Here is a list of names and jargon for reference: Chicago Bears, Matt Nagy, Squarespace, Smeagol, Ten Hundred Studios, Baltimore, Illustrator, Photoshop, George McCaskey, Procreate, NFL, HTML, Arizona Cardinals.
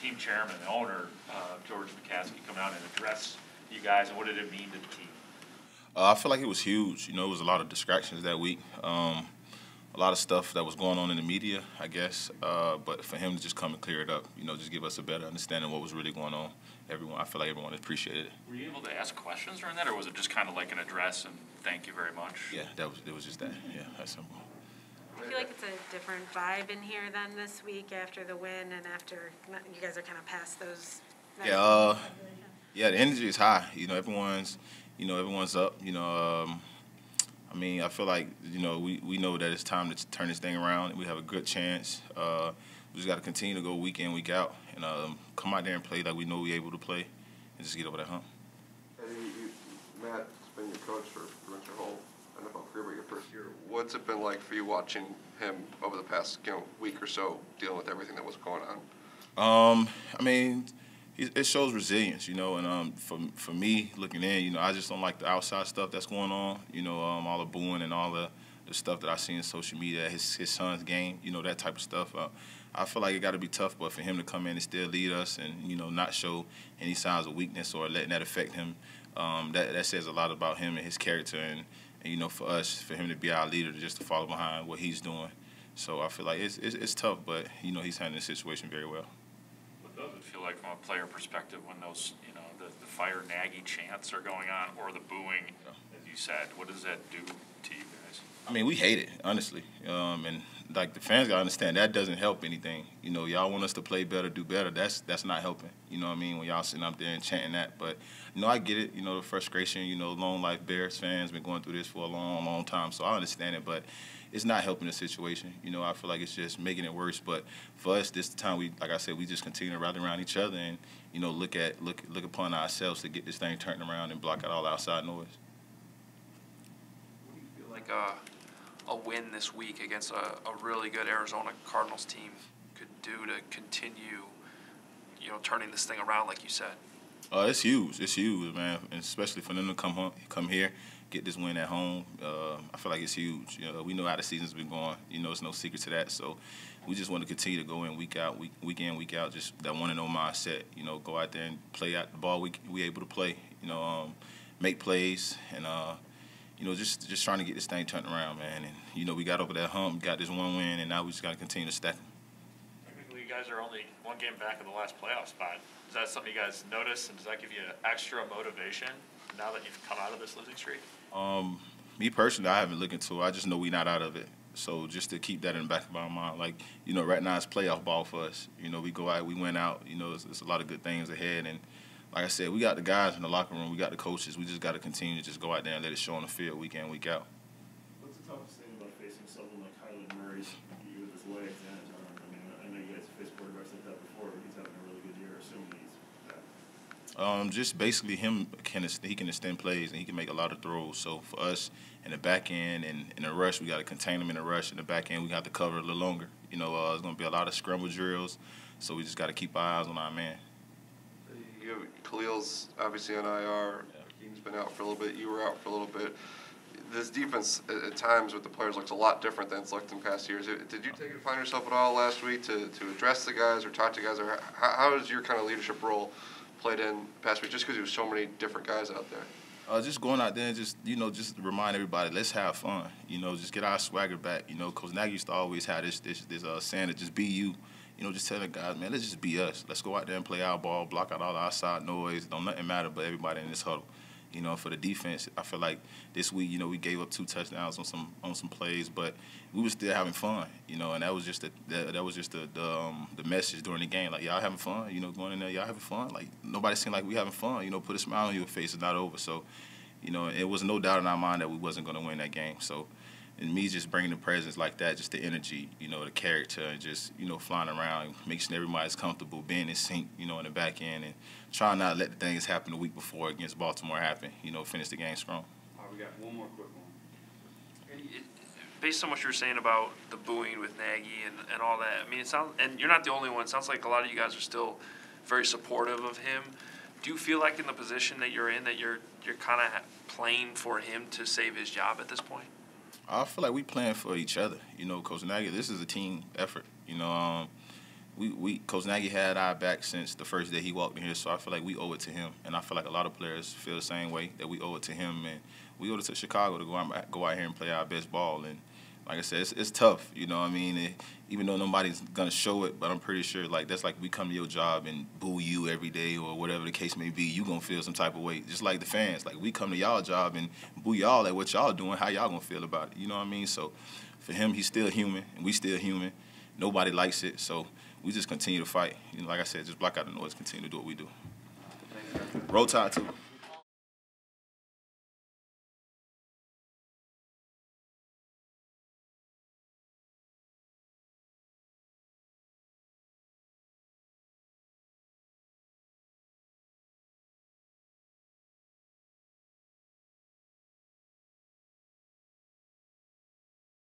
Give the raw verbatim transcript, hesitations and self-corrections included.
team chairman and owner, uh, George McCaskey, come out and address you guys, and what did it mean to the team? Uh, I feel like it was huge. You know, it was a lot of distractions that week, um, a lot of stuff that was going on in the media, I guess. Uh, but for him to just come and clear it up, you know, just give us a better understanding of what was really going on. Everyone, I feel like everyone appreciated it. Were you able to ask questions during that, or was it just kind of like an address and thank you very much? Yeah, that was, it was just that. Yeah, that's simple. I feel like it's a different vibe in here than this week after the win and after you guys are kind of past those. Yeah, uh, yeah, the energy is high. You know, everyone's, you know, everyone's up. You know, um, I mean, I feel like, you know, we, we know that it's time to turn this thing around. We have a good chance. Uh, we just got to continue to go week in, week out, and um, come out there and play like we know we're able to play, and just get over that hump. And you, you, Matt, has been your coach for pretty much your whole N F L career, but your first year. What's it been like for you watching him over the past, you know, week or so, dealing with everything that was going on? Um, I mean, it shows resilience, you know, and um, for, for me, looking in, you know, I just don't like the outside stuff that's going on, you know, um, all the booing and all the, the stuff that I see in social media, his, his son's game, you know, that type of stuff. Uh, I feel like it got to be tough, but for him to come in and still lead us and, you know, not show any signs of weakness or letting that affect him, um, that, that says a lot about him and his character. And, and, you know, for us, for him to be our leader, just to follow behind what he's doing. So I feel like it's, it's, it's tough, but, you know, he's handling the situation very well. Does it feel like, from a player perspective, when those, you know, the, the fire Nagy chants are going on, or the booing, yeah, as you said, what does that do to you guys? I mean, we hate it, honestly, um, and like the fans gotta understand that doesn't help anything. You know, y'all want us to play better, do better. That's that's not helping. You know what I mean? When y'all sitting up there and chanting that, but you know, I get it. You know, the frustration. You know, long life Bears fans been going through this for a long, long time, so I understand it, but it's not helping the situation. You know, I feel like it's just making it worse. But for us, this time, we, like I said, we just continue to ride around each other and, you know, look at look look upon ourselves to get this thing turned around and block out all outside noise. What do you feel like a, a win this week against a, a really good Arizona Cardinals team could do to continue, you know, turning this thing around, like you said? Uh, it's huge. It's huge, man, and especially for them to come home, come here, get this win at home. Uh, I feel like it's huge. You know, we know how the season's been going. You know, it's no secret to that. So we just want to continue to go in week out, week, week in, week out, just that one and oh mindset. You know, go out there and play out the ball we we able to play. You know, um, make plays and, uh, you know, just just trying to get this thing turned around, man. And, you know, we got over that hump, got this one win, and now we just got to continue to stack them. Technically, you guys are only one game back of the last playoff spot. Is that something you guys notice, and does that give you extra motivation now that you've come out of this losing streak? Um, me personally, I haven't looked into it. I just know we're not out of it. So just to keep that in the back of my mind, like, you know, right now it's playoff ball for us. You know, we go out, we went out. You know, there's a lot of good things ahead. And like I said, we got the guys in the locker room. We got the coaches. We just got to continue to just go out there and let it show on the field week in, week out. What's the toughest thing about facing someone like Kyler Murray's year this way at the end? I mean, I know you guys have faced quarterbacks like that before, but he's having a really good year, assuming he's back. Um, just basically him, can he can extend plays and he can make a lot of throws. So for us in the back end and in the rush, we got to contain him in the rush. In the back end, we got to cover a little longer. You know, uh, it's going to be a lot of scramble drills, so we just got to keep our eyes on our man. You have, Khalil's obviously on I R. Yeah. He's been out for a little bit. You were out for a little bit. This defense at times with the players looks a lot different than it's looked in past years. Did you take it upon yourself at all last week to, to address the guys or talk to guys? Or how, how is your kind of leadership role played in past week, just because there was so many different guys out there? Uh, just going out there and just, you know, just remind everybody, let's have fun. You know, just get our swagger back. You know, Coach Nagy used to always have this, this, this uh, saying to just be you. You know, just tell the guys, man, let's just be us. Let's go out there and play our ball, block out all the outside noise. Don't nothing matter but everybody in this huddle. You know, for the defense, I feel like this week, you know, we gave up two touchdowns on some on some plays, but we were still having fun. You know, and that was just the that, that was just the the, um, the message during the game. Like, y'all having fun, you know, going in there, y'all having fun. Like, nobody seemed like we having fun. You know, put a smile on your face. It's not over. So, you know, it was no doubt in our mind that we wasn't going to win that game. So, and me just bringing the presence like that, just the energy, you know, the character, and just, you know, flying around, making everybody's comfortable, being in sync, you know, in the back end, and trying not to let the things happen the week before against Baltimore happen, you know, finish the game strong. All right, we got one more quick one. It, based on what you were saying about the booing with Nagy and, and all that, I mean, it sounds, and you're not the only one, it sounds like a lot of you guys are still very supportive of him. Do you feel like in the position that you're in that you're, you're kind of playing for him to save his job at this point? I feel like we playing for each other, you know, Coach Nagy. This is a team effort, you know. Um, we, we Coach Nagy had our back since the first day he walked in here, so I feel like we owe it to him. And I feel like a lot of players feel the same way, that we owe it to him. And we owe it to Chicago to go out, go out here and play our best ball. And like I said, it's, it's tough, you know what I mean? It, even though nobody's going to show it, but I'm pretty sure like that's like we come to your job and boo you every day or whatever the case may be, you're going to feel some type of way. Just like the fans, like we come to y'all job and boo y'all at what y'all doing, how y'all going to feel about it, you know what I mean? So for him, he's still human and we still human. Nobody likes it, so we just continue to fight. You know, like I said, just block out the noise, continue to do what we do. Roll Tide, too.